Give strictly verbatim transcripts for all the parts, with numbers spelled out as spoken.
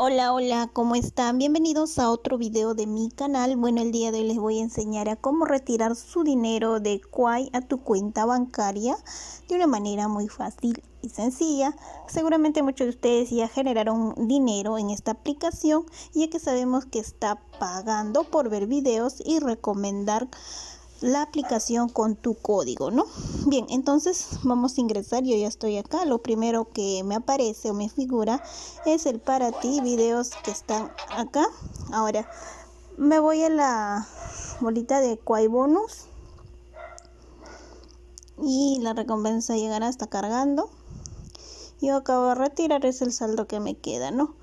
Hola, hola, ¿cómo están? Bienvenidos a otro video de mi canal. Bueno, el día de hoy les voy a enseñar a cómo retirar su dinero de Kwai a tu cuenta bancaria de una manera muy fácil y sencilla. Seguramente muchos de ustedes ya generaron dinero en esta aplicación, ya que sabemos que está pagando por ver videos y recomendar la aplicación con tu código, ¿no? Bien, entonces vamos a ingresar. Yo ya estoy acá. Lo primero que me aparece o me figura es el para ti, videos que están acá. Ahora me voy a la bolita de Kwai bonus y la recompensa llegará, está cargando. Yo acabo de retirar, es el saldo que me queda, ¿no?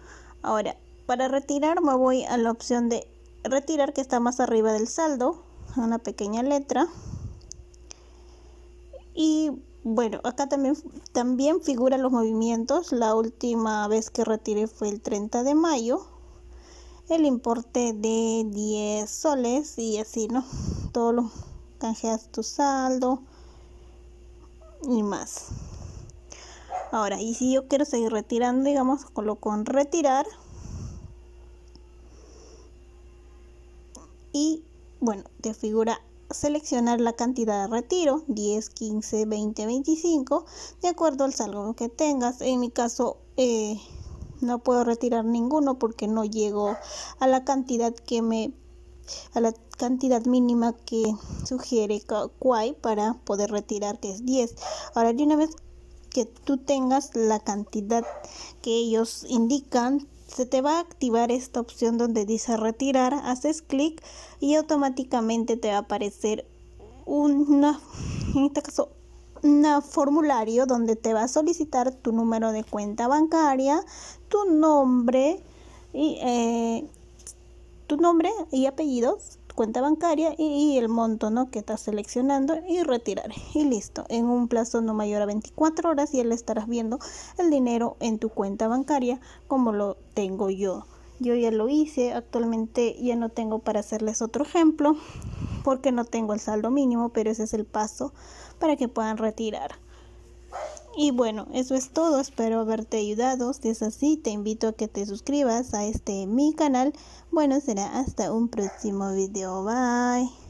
Ahora, para retirar me voy a la opción de retirar que está más arriba del saldo, una pequeña letra. Y bueno, acá también también figuran los movimientos. La última vez que retiré fue el treinta de mayo, el importe de diez soles y así, ¿no? Todo lo canjeas tu saldo y más. Ahora, y si yo quiero seguir retirando, digamos, coloco en retirar y bueno, te figura seleccionar la cantidad de retiro, diez, quince, veinte, veinticinco, de acuerdo al saldo que tengas. En mi caso eh, no puedo retirar ninguno porque no llego a la cantidad que me a la cantidad mínima que sugiere Kwai para poder retirar, que es diez. Ahora, de una vez que tú tengas la cantidad que ellos indican, se te va a activar esta opción donde dice retirar, haces clic y automáticamente te va a aparecer una, en este caso, un formulario donde te va a solicitar tu número de cuenta bancaria, tu nombre y, eh, tu nombre y apellidos, tu cuenta bancaria y, y el monto, ¿no?, que estás seleccionando, y retirar. Y listo, en un plazo no mayor a veinticuatro horas ya le estarás viendo el dinero en tu cuenta bancaria como lo tengo yo. Yo ya lo hice. Actualmente ya no tengo para hacerles otro ejemplo porque no tengo el saldo mínimo, pero ese es el paso para que puedan retirar. Y bueno, eso es todo. Espero haberte ayudado. Si es así, te invito a que te suscribas a este mi canal. Bueno, será hasta un próximo video. Bye.